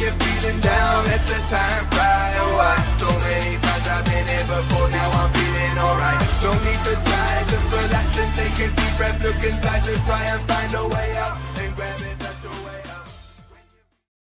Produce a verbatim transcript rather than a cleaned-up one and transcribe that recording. you're feeling down, let the time fly away. So many times I've been here before, now I'm feeling alright. No need to try, just relax and take a deep breath, look inside to try and find